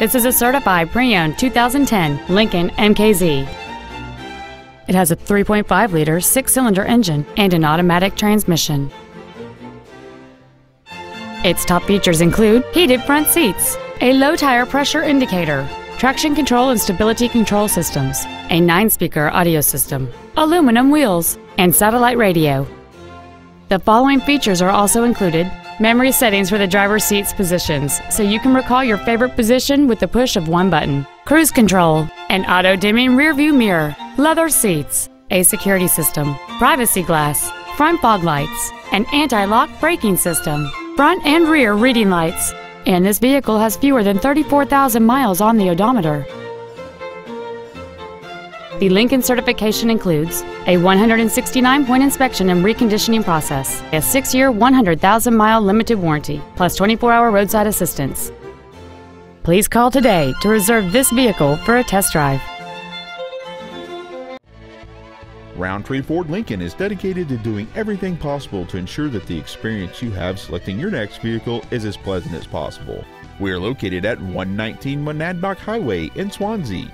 This is a certified pre-owned 2010 Lincoln MKZ. It has a 3.5-liter six-cylinder engine and an automatic transmission. Its top features include heated front seats, a low-tire pressure indicator, traction control and stability control systems, a 9-speaker audio system, aluminum wheels, and satellite radio. The following features are also included: memory settings for the driver's seat's positions, so you can recall your favorite position with the push of one button, cruise control, an auto-dimming rearview mirror, leather seats, a security system, privacy glass, front fog lights, an anti-lock braking system, front and rear reading lights, and this vehicle has fewer than 34,000 miles on the odometer. The Lincoln certification includes a 169-point inspection and reconditioning process, a 6-year, 100,000-mile limited warranty, plus 24-hour roadside assistance. Please call today to reserve this vehicle for a test drive. Rountree Ford Lincoln is dedicated to doing everything possible to ensure that the experience you have selecting your next vehicle is as pleasant as possible. We are located at 119 Monadnock Highway in Swanzey.